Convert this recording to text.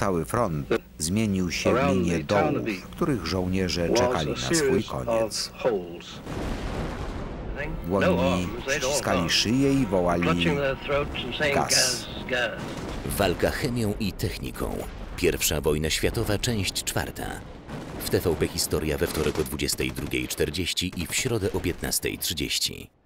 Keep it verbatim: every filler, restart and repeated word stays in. Cały front zmienił się w linię dołów, w których żołnierze czekali na swój koniec. Dłońmi ściskali szyję i wołali gaz. Walka chemią i techniką. Pierwsza wojna światowa, część czwarta. W T V P Historia we wtorek o dwudziestej drugiej czterdzieści i w środę o piętnastej trzydzieści.